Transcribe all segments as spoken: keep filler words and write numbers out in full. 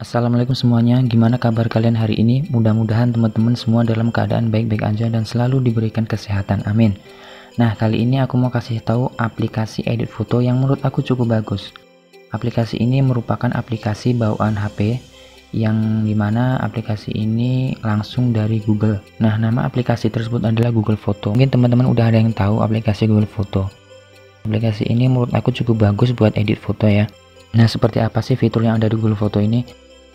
Assalamualaikum semuanya, gimana kabar kalian hari ini? Mudah-mudahan teman-teman semua dalam keadaan baik-baik aja dan selalu diberikan kesehatan, amin. Nah, kali ini aku mau kasih tahu aplikasi edit foto yang menurut aku cukup bagus. Aplikasi ini merupakan aplikasi bawaan H P yang dimana aplikasi ini langsung dari Google. Nah, nama aplikasi tersebut adalah Google Foto. Mungkin teman-teman udah ada yang tahu aplikasi Google Foto. Aplikasi ini menurut aku cukup bagus buat edit foto ya. Nah, seperti apa sih fitur yang ada di Google Foto ini?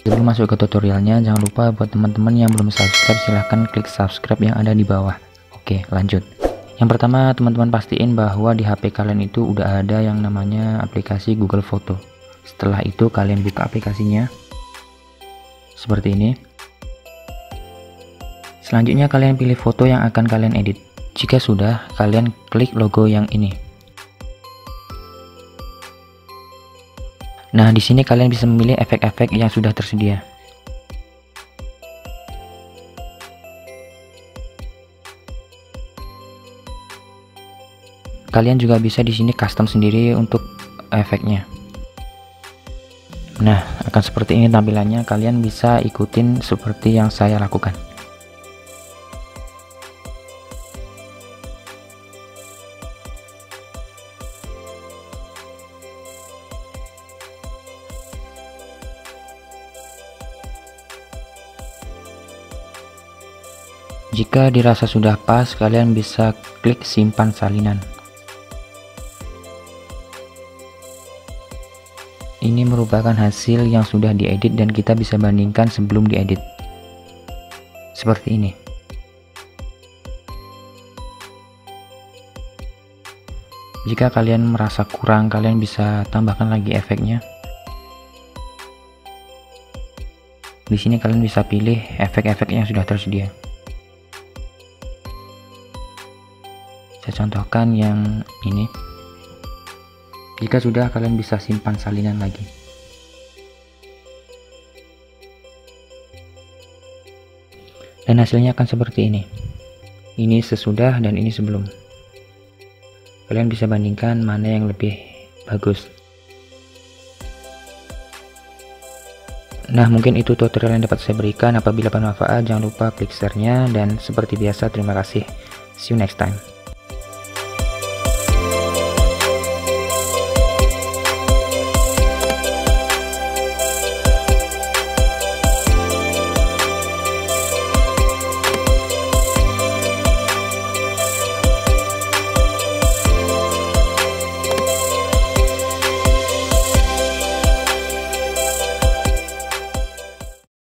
Sebelum masuk ke tutorialnya, jangan lupa buat teman-teman yang belum subscribe, silahkan klik subscribe yang ada di bawah. Oke, lanjut. Yang pertama, teman-teman pastiin bahwa di H P kalian itu udah ada yang namanya aplikasi Google Foto. Setelah itu kalian buka aplikasinya seperti ini. Selanjutnya kalian pilih foto yang akan kalian edit. Jika sudah, kalian klik logo yang ini. Nah, di sini kalian bisa memilih efek-efek yang sudah tersedia. Kalian juga bisa di sini custom sendiri untuk efeknya. Nah, akan seperti ini tampilannya. Kalian bisa ikutin seperti yang saya lakukan. Jika dirasa sudah pas, kalian bisa klik simpan salinan. Ini merupakan hasil yang sudah diedit dan kita bisa bandingkan sebelum diedit. Seperti ini. Jika kalian merasa kurang, kalian bisa tambahkan lagi efeknya. Di sini kalian bisa pilih efek-efek yang sudah tersedia. Saya contohkan yang ini. Jika sudah, kalian bisa simpan salinan lagi. Dan hasilnya akan seperti ini. Ini sesudah dan ini sebelum. Kalian bisa bandingkan mana yang lebih bagus. Nah, mungkin itu tutorial yang dapat saya berikan. Apabila bermanfaat, jangan lupa klik share-nya. Dan seperti biasa, terima kasih. See you next time.